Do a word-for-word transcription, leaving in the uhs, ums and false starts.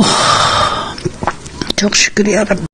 Oh, çok şükür ya Rabbi.